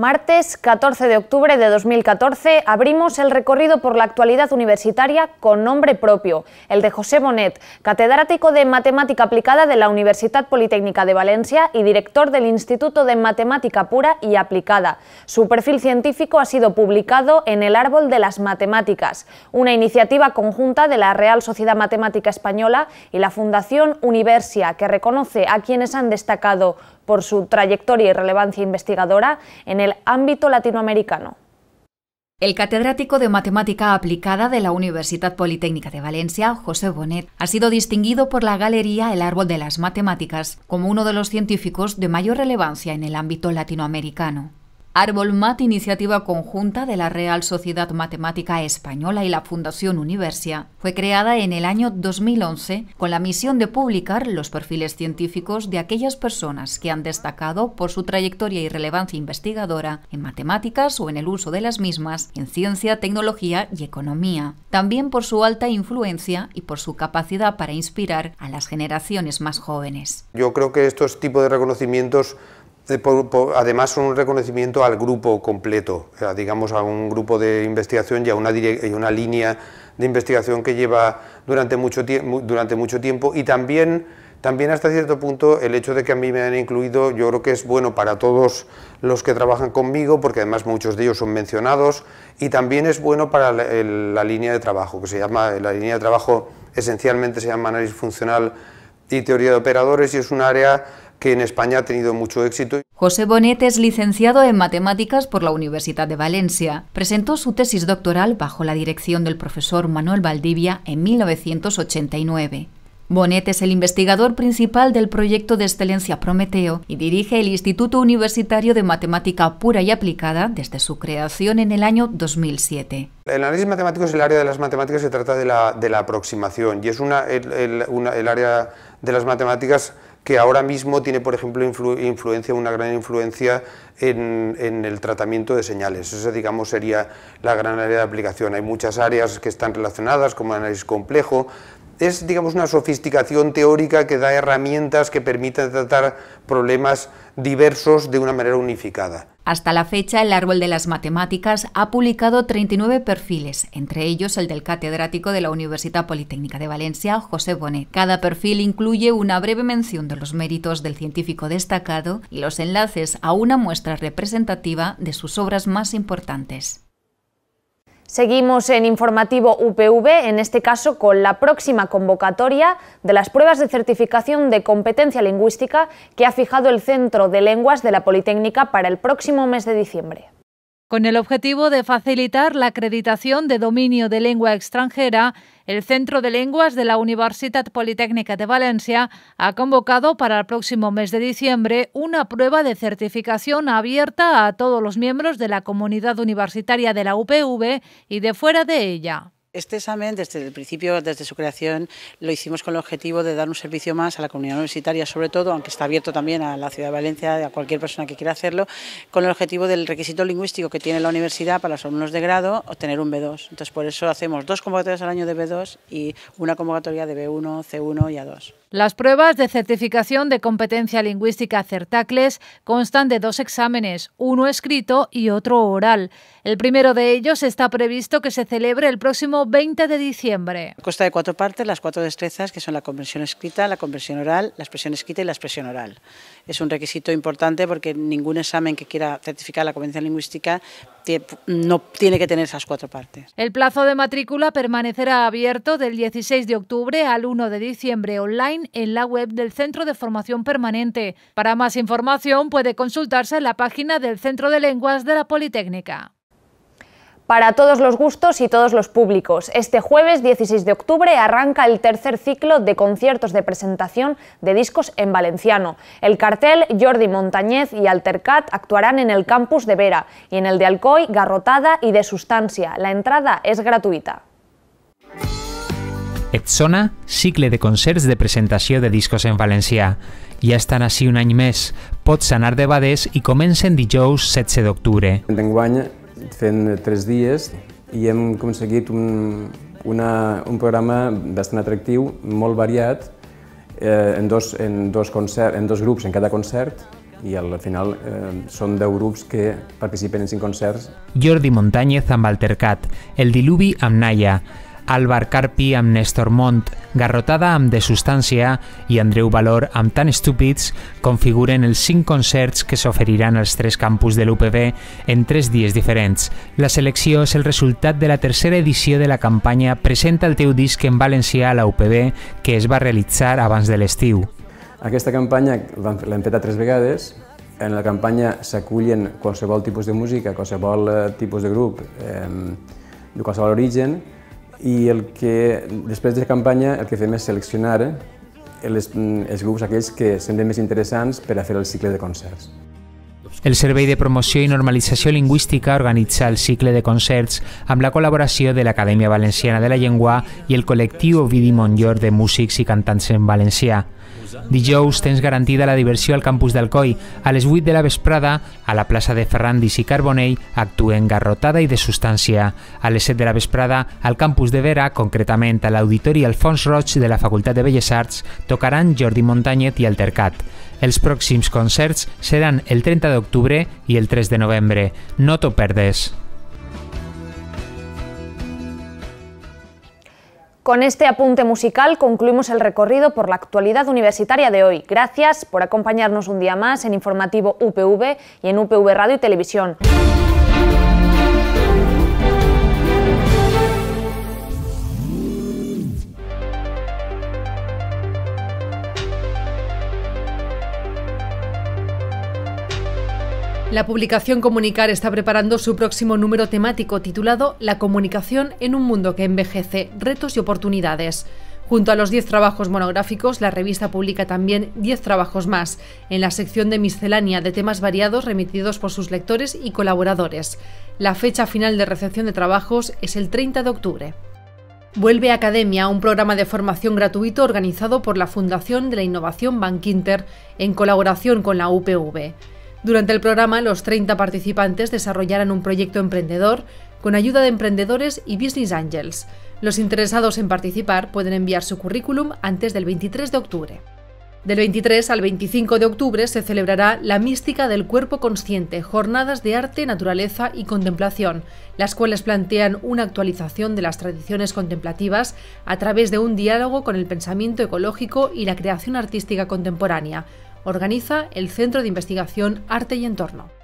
Martes 14 de octubre de 2014 abrimos el recorrido por la actualidad universitaria con nombre propio, el de José Bonet, catedrático de Matemática Aplicada de la Universitat Politècnica de València y director del Instituto de Matemática Pura y Aplicada. Su perfil científico ha sido publicado en El Árbol de las Matemáticas, una iniciativa conjunta de la Real Sociedad Matemática Española y la Fundación Universia, que reconoce a quienes han destacado por su trayectoria y relevancia investigadora en el ámbito latinoamericano. El catedrático de Matemática Aplicada de la Universitat Politécnica de Valencia, José Bonet, ha sido distinguido por la galería El Árbol de las Matemáticas como uno de los científicos de mayor relevancia en el ámbito latinoamericano. ARBOLMAT, iniciativa conjunta de la Real Sociedad Matemática Española y la Fundación Universia, fue creada en el año 2011 con la misión de publicar los perfiles científicos de aquellas personas que han destacado por su trayectoria y relevancia investigadora en matemáticas o en el uso de las mismas, en ciencia, tecnología y economía. También por su alta influencia y por su capacidad para inspirar a las generaciones más jóvenes. Yo creo que estos tipos de reconocimientos además son un reconocimiento al grupo completo, digamos a un grupo de investigación y a una línea de investigación que lleva durante mucho tiempo, y también hasta cierto punto el hecho de que a mí me han incluido, yo creo que es bueno para todos los que trabajan conmigo, porque además muchos de ellos son mencionados, y también es bueno para la línea de trabajo, que se llama, la línea de trabajo esencialmente se llama análisis funcional y teoría de operadores, y es un área que en España ha tenido mucho éxito. José Bonet es licenciado en Matemáticas por la Universitat de Valencia. Presentó su tesis doctoral bajo la dirección del profesor Manuel Valdivia en 1989. Bonet es el investigador principal del proyecto de excelencia Prometeo y dirige el Instituto Universitario de Matemática Pura y Aplicada desde su creación en el año 2007. El análisis matemático es el área de las matemáticas, se trata de la aproximación, y es el área de las matemáticas que ahora mismo tiene, por ejemplo, una gran influencia en el tratamiento de señales. Esa, digamos, sería la gran área de aplicación. Hay muchas áreas que están relacionadas, como el análisis complejo. Es, digamos, una sofisticación teórica que da herramientas que permiten tratar problemas diversos de una manera unificada. Hasta la fecha, el Árbol de las Matemáticas ha publicado 39 perfiles, entre ellos el del catedrático de la Universitat Politècnica de Valencia, José Bonet. Cada perfil incluye una breve mención de los méritos del científico destacado y los enlaces a una muestra representativa de sus obras más importantes. Seguimos en Informativo UPV, en este caso con la próxima convocatoria de las pruebas de certificación de competencia lingüística que ha fijado el Centro de Lenguas de la Politécnica para el próximo mes de diciembre. Con el objetivo de facilitar la acreditación de dominio de lengua extranjera, el Centro de Lenguas de la Universitat Politècnica de València ha convocado para el próximo mes de diciembre una prueba de certificación abierta a todos los miembros de la comunidad universitaria de la UPV y de fuera de ella. Este examen, desde el principio, desde su creación, lo hicimos con el objetivo de dar un servicio más a la comunidad universitaria, sobre todo, aunque está abierto también a la ciudad de Valencia, a cualquier persona que quiera hacerlo, con el objetivo del requisito lingüístico que tiene la universidad para los alumnos de grado, obtener un B2. Entonces, por eso hacemos dos convocatorias al año de B2 y una convocatoria de B1, C1 y A2. Las pruebas de certificación de competencia lingüística CERTACLES constan de dos exámenes, uno escrito y otro oral. El primero de ellos está previsto que se celebre el próximo 20 de diciembre. Consta de cuatro partes, las cuatro destrezas, que son la comprensión escrita, la comprensión oral, la expresión escrita y la expresión oral. Es un requisito importante porque ningún examen que quiera certificar la competencia lingüística no tiene que tener esas cuatro partes. El plazo de matrícula permanecerá abierto del 16 de octubre al 1 de diciembre online en la web del Centro de Formación Permanente. Para más información puede consultarse en la página del Centro de Lenguas de la Politécnica. Para todos los gustos y todos los públicos, este jueves 16 de octubre arranca el tercer ciclo de conciertos de presentación de discos en valenciano. El cartel Jordi Montañez y Altercat actuarán en el campus de Vera y en el de Alcoy, Garrotada y de Sustancia. La entrada es gratuïta. Et sona, cicle de concerts de presentació de discos en valencià. Ja estan així un any més. Pots anar de bades i comencen dijous 16 d'octubre. Enguany fent 3 dies i hem aconseguit un programa bastant atractiu, molt variat, en dos grups en cada concert, i al final són 10 grups que participen en 5 concerts. Jordi Montañez amb Altercat, El Diluvi amb Naya, Álvar Carpi amb Néstor Mont, Garrotada amb De Sustancia i Andreu Valor amb Tan Estúpids configuren els 5 concerts que s'oferiran als 3 campus de l'UPB en 3 dies diferents. La selecció és el resultat de la tercera edició de la campanya Presenta el teu disc en valencià a la UPB, que es va realitzar abans de l'estiu. Aquesta campanya l'hem fet 3 vegades. En la campanya s'acullen qualsevol tipus de música, qualsevol tipus de grup, de qualsevol origen, i després de la campanya el que fem és seleccionar els grups aquells que semblen més interessants per a fer el cicle de concerts. El Servei de Promoció i Normalització Lingüística organitza el cicle de concerts amb la col·laboració de l'Acadèmia Valenciana de la Lengua i el col·lectiu Vidi Monllor de músics i cantants en valencià. Dijous tens garantida la diversió al campus d'Alcoi. A les 8 de la vesprada, a la plaça de Ferrandis i Carbonell, actuen Garrotada i De Sustancia. A les 7 de la vesprada, al campus de Vera, concretament a l'Auditori Alfons Roig de la Facultat de Belles Arts, tocaran Jordi Montañez i Altercat. Els pròxims concerts seran el 30 d'octubre i el 3 de novembre. No t'ho perdes! Con este apunte musical concluimos el recorrido por la actualidad universitaria de hoy. Gracias por acompañarnos un día más en Informativo UPV y en UPV Radio y Televisión. La publicación Comunicar está preparando su próximo número temático titulado La comunicación en un mundo que envejece, retos y oportunidades. Junto a los 10 trabajos monográficos, la revista publica también 10 trabajos más, en la sección de miscelánea de temas variados remitidos por sus lectores y colaboradores. La fecha final de recepción de trabajos es el 30 de octubre. Vuelve a Academia, un programa de formación gratuito organizado por la Fundación de la Innovación Bankinter en colaboración con la UPV. Durante el programa, los 30 participantes desarrollarán un proyecto emprendedor con ayuda de emprendedores y business angels. Los interesados en participar pueden enviar su currículum antes del 23 de octubre. Del 23 al 25 de octubre se celebrará la Mística del Cuerpo Consciente, jornadas de arte, naturaleza y contemplación, las cuales plantean una actualización de las tradiciones contemplativas a través de un diálogo con el pensamiento ecológico y la creación artística contemporánea. Organiza el Centro de Investigación Arte y Entorno.